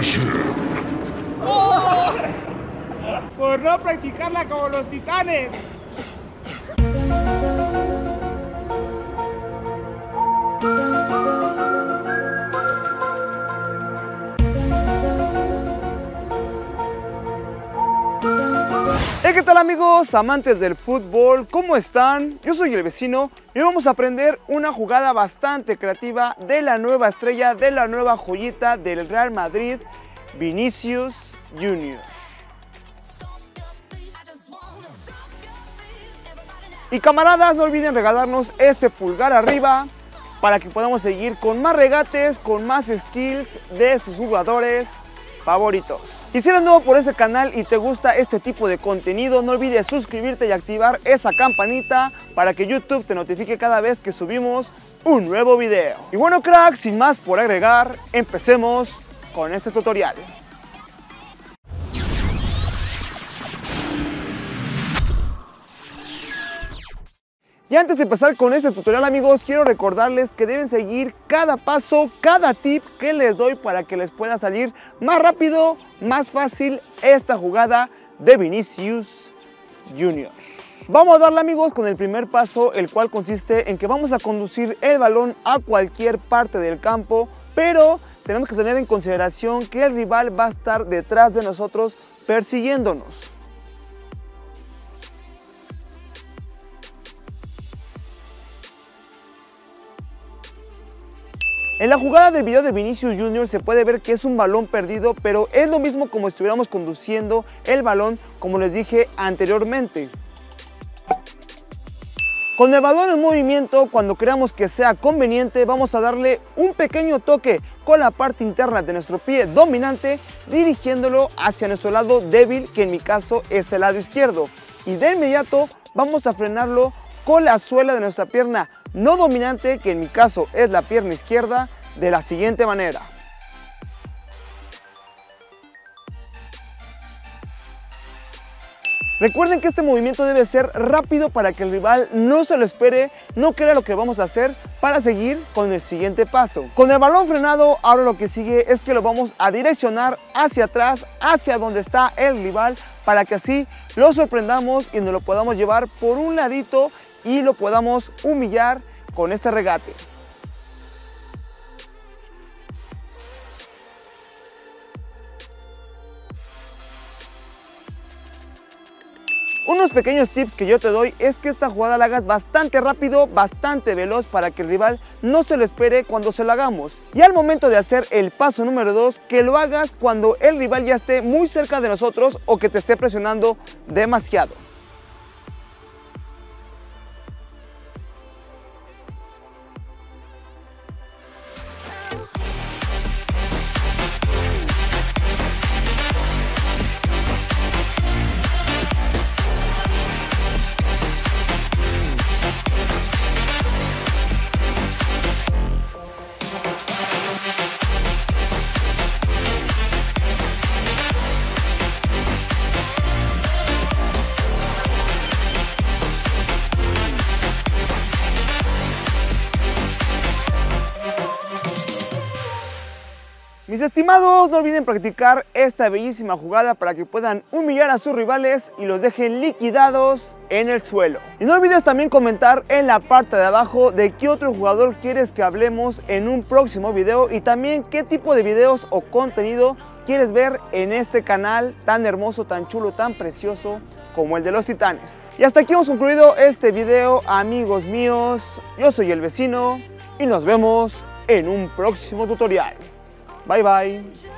merecen. ¡Oh! Por no practicarla como los titanes. Hey, ¿qué tal amigos amantes del fútbol? ¿Cómo están? Yo soy el vecino y hoy vamos a aprender una jugada bastante creativa de la nueva estrella, de la nueva joyita del Real Madrid, Vinicius Jr. Y camaradas, no olviden regalarnos ese pulgar arriba para que podamos seguir con más regates, con más skills de sus jugadores favoritos. Si eres nuevo por este canal y te gusta este tipo de contenido, no olvides suscribirte y activar esa campanita para que YouTube te notifique cada vez que subimos un nuevo video. Y bueno cracks, sin más por agregar, empecemos con este tutorial. Y antes de empezar con este tutorial amigos, quiero recordarles que deben seguir cada paso, cada tip que les doy para que les pueda salir más rápido, más fácil esta jugada de Vinicius Jr. Vamos a darle amigos con el primer paso, el cual consiste en que vamos a conducir el balón a cualquier parte del campo, pero tenemos que tener en consideración que el rival va a estar detrás de nosotros persiguiéndonos. En la jugada del video de Vinicius Jr. se puede ver que es un balón perdido, pero es lo mismo como si estuviéramos conduciendo el balón, como les dije anteriormente. Con el balón en movimiento, cuando creamos que sea conveniente, vamos a darle un pequeño toque con la parte interna de nuestro pie dominante, dirigiéndolo hacia nuestro lado débil, que en mi caso es el lado izquierdo. Y de inmediato vamos a frenarlo con la suela de nuestra pierna no dominante, que en mi caso es la pierna izquierda, de la siguiente manera. Recuerden que este movimiento debe ser rápido para que el rival no se lo espere, no crea lo que vamos a hacer para seguir con el siguiente paso. Con el balón frenado, ahora lo que sigue es que lo vamos a direccionar hacia atrás, hacia donde está el rival, para que así lo sorprendamos y nos lo podamos llevar por un ladito y lo podamos humillar con este regate. Unos pequeños tips que yo te doy es que esta jugada la hagas bastante rápido, bastante veloz, para que el rival no se lo espere cuando se la hagamos. Y al momento de hacer el paso número 2, que lo hagas cuando el rival ya esté muy cerca de nosotros o que te esté presionando demasiado. Mis estimados, no olviden practicar esta bellísima jugada para que puedan humillar a sus rivales y los dejen liquidados en el suelo. Y no olvides también comentar en la parte de abajo de qué otro jugador quieres que hablemos en un próximo video y también qué tipo de videos o contenido quieres ver en este canal tan hermoso, tan chulo, tan precioso como el de los Titanes. Y hasta aquí hemos concluido este video, amigos míos. Yo soy el vecino y nos vemos en un próximo tutorial. Bye bye.